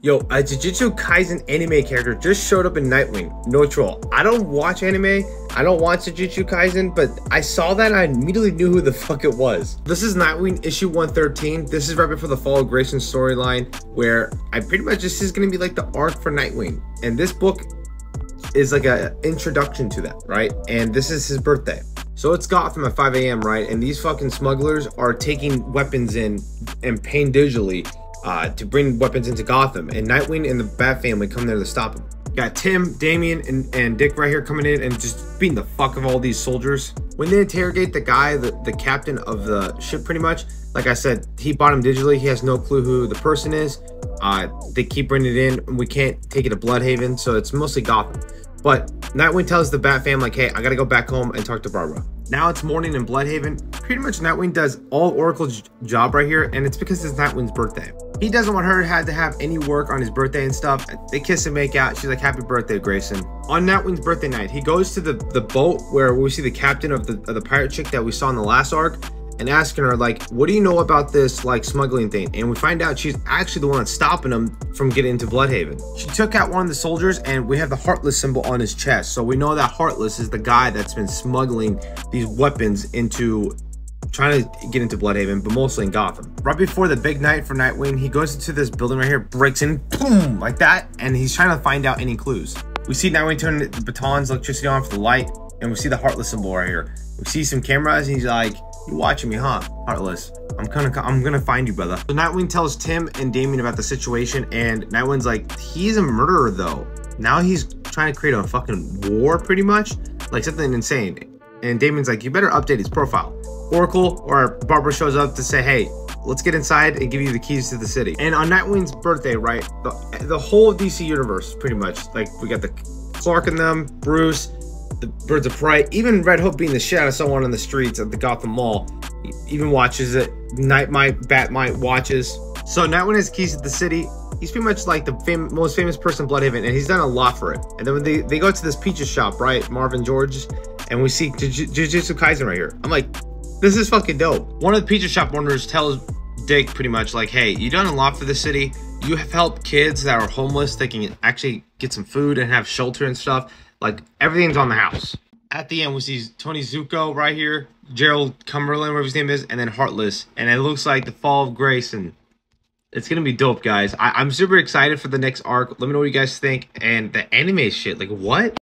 Yo, a Jujutsu Kaisen anime character just showed up in Nightwing. No troll. I don't watch anime. I don't watch Jujutsu Kaisen, but I saw that and I immediately knew who the fuck it was. This is Nightwing issue 113. This is right before the Fall of Grayson storyline, where I pretty much this is gonna be like the arc for Nightwing. And this book is like an introduction to that, right? And this is his birthday. So it's Gotham at 5 a.m., right? And these fucking smugglers are taking weapons in and paying digitally to bring weapons into Gotham, and Nightwing and the Bat family come there to stop him. Got Tim, Damian, and Dick right here coming in and just beating the fuck of all these soldiers. When they interrogate the guy, the captain of the ship, pretty much, like I said, he bought him digitally. He has no clue who the person is. They keep bringing it in, and we can't take it to Bloodhaven, so it's mostly Gotham. But Nightwing tells the Bat family, like, hey, I gotta go back home and talk to Barbara. Now it's morning in Bloodhaven. Pretty much Nightwing does all Oracle's job right here, and it's because it's Nightwing's birthday. He doesn't want her to have any work on his birthday and stuff. They kiss and make out. She's like, happy birthday, Grayson. On Nightwing's birthday night, he goes to the boat where we see the captain of the pirate chick that we saw in the last arc and asking her, like, what do you know about this, like, smuggling thing? And we find out she's actually the one that's stopping him from getting into Bloodhaven. She took out one of the soldiers, and we have the Heartless symbol on his chest. So we know that Heartless is the guy that's been smuggling these weapons into trying to get into Bloodhaven, but mostly in Gotham. Right before the big night for Nightwing, he goes into this building right here, breaks in, boom, like that, and he's trying to find out any clues. We see Nightwing turn the baton's electricity on for the light, and we see the Heartless symbol right here. We see some cameras, and he's like, you watching me, huh, Heartless? I'm gonna find you, brother. So Nightwing tells Tim and Damian about the situation, and Nightwing's like, he's a murderer, though. Now he's trying to create a fucking war, pretty much, like something insane. And Damian's like, you better update his profile. Oracle or Barbara shows up to say, hey, let's get inside and give you the keys to the city. And on Nightwing's birthday, right, the whole DC universe, pretty much, like, we got the Clark and them, Bruce, the Birds of Prey, even Red Hook being the shit out of someone on the streets at the Gotham Mall, he even watches it. Nightmite, Batmite watches. So Nightwing has keys to the city. He's pretty much like the most famous person in Bloodhaven, and he's done a lot for it. And then when they go to this pizza shop, right, Marvin George, and we see Jujutsu Kaisen right here. I'm like, this is fucking dope. One of the pizza shop owners tells Dick pretty much, like, hey, you've done a lot for the city. You have helped kids that are homeless. They can actually get some food and have shelter and stuff. Like, everything's on the house. At the end, we see Tony Zuko right here, Gerald Cumberland, whatever his name is, and then Heartless. And it looks like the Fall of Grayson. It's gonna be dope, guys. I'm super excited for the next arc. Let me know what you guys think. And the anime shit, like, what?